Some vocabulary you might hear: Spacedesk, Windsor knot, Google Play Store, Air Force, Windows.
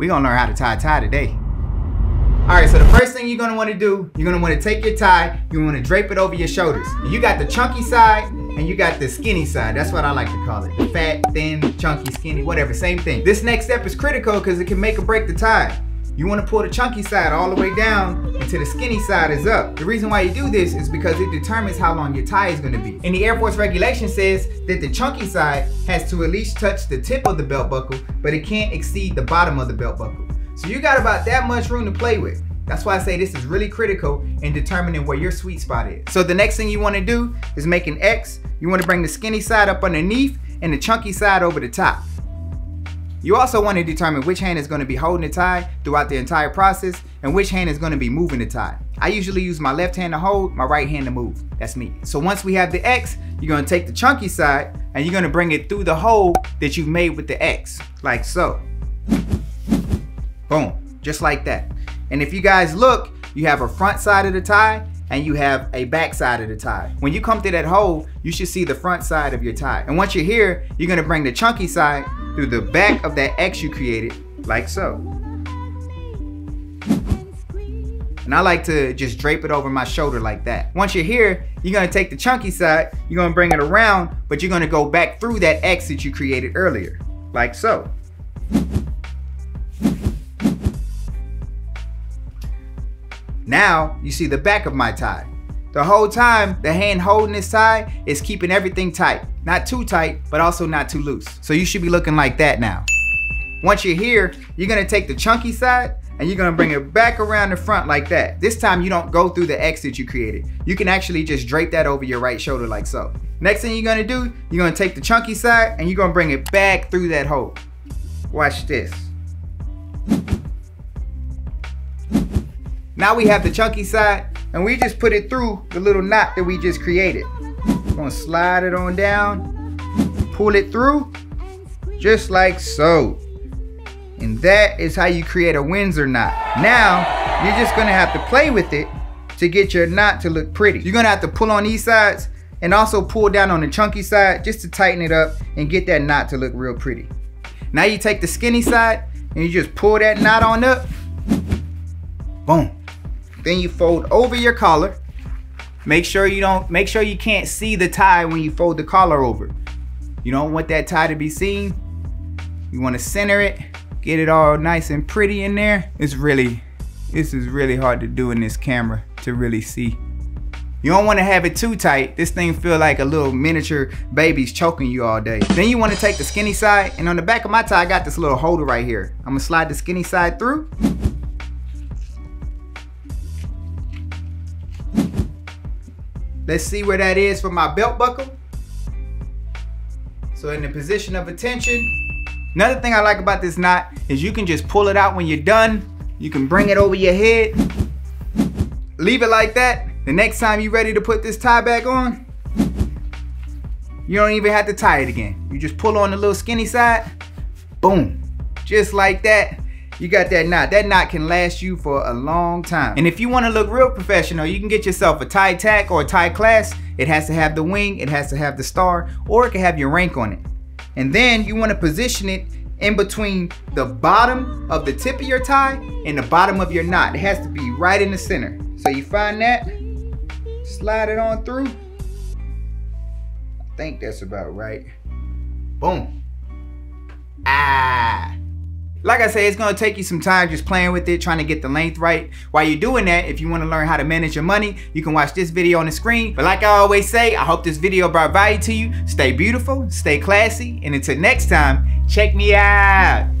We're gonna learn how to tie a tie today. All right, so the first thing you're gonna wanna do, you're gonna wanna take your tie, you wanna drape it over your shoulders. And you got the chunky side and you got the skinny side. That's what I like to call it. Fat, thin, chunky, skinny, whatever, same thing. This next step is critical because it can make or break the tie. You wanna pull the chunky side all the way down until the skinny side is up. The reason why you do this is because it determines how long your tie is gonna be. And the Air Force regulation says that the chunky side has to at least touch the tip of the belt buckle, but it can't exceed the bottom of the belt buckle. So you got about that much room to play with. That's why I say this is really critical in determining where your sweet spot is. So the next thing you wanna do is make an X. You wanna bring the skinny side up underneath and the chunky side over the top. You also want to determine which hand is going to be holding the tie throughout the entire process and which hand is going to be moving the tie. I usually use my left hand to hold, my right hand to move. That's me. So once we have the X, you're going to take the chunky side and you're going to bring it through the hole that you've made with the X, like so. Boom, just like that. And if you guys look, you have a front side of the tie and you have a back side of the tie. When you come through that hole, you should see the front side of your tie. And once you're here, you're going to bring the chunky side through the back of that X you created, like so. And I like to just drape it over my shoulder like that. Once you're here, you're gonna take the chunky side, you're gonna bring it around, but you're gonna go back through that X that you created earlier, like so. Now, you see the back of my tie. The whole time, the hand holding this tie is keeping everything tight. Not too tight, but also not too loose. So you should be looking like that now. Once you're here, you're gonna take the chunky side and you're gonna bring it back around the front like that. This time you don't go through the X that you created. You can actually just drape that over your right shoulder like so. Next thing you're gonna do, you're gonna take the chunky side and you're gonna bring it back through that hole. Watch this. Now we have the chunky side, and we just put it through the little knot that we just created. I'm gonna slide it on down, pull it through, just like so. And that is how you create a Windsor knot. Now, you're just gonna have to play with it to get your knot to look pretty. You're gonna have to pull on these sides and also pull down on the chunky side just to tighten it up and get that knot to look real pretty. Now you take the skinny side and you just pull that knot on up, boom. Then you fold over your collar. Make sure you can't see the tie when you fold the collar over. You don't want that tie to be seen. You want to center it, get it all nice and pretty in there. This is really hard to do in this camera to really see. You don't want to have it too tight. This thing feel like a little miniature baby's choking you all day. Then you want to take the skinny side, and on the back of my tie, I got this little holder right here. I'm gonna slide the skinny side through. Let's see where that is for my belt buckle. So in the position of attention. Another thing I like about this knot is you can just pull it out when you're done. You can bring it over your head. Leave it like that. The next time you're ready to put this tie back on, you don't even have to tie it again. You just pull on the little skinny side. Boom. Just like that. You got that knot. That knot can last you for a long time. And if you want to look real professional, you can get yourself a tie tack or a tie clasp. It has to have the wing, it has to have the star, or it can have your rank on it. And then you want to position it in between the bottom of the tip of your tie and the bottom of your knot. It has to be right in the center. So you find that, slide it on through. I think that's about right. Boom. Ah. Like I said, it's gonna take you some time just playing with it, trying to get the length right. While you're doing that, if you wanna learn how to manage your money, you can watch this video on the screen. But like I always say, I hope this video brought value to you. Stay beautiful, stay classy, and until next time, check me out.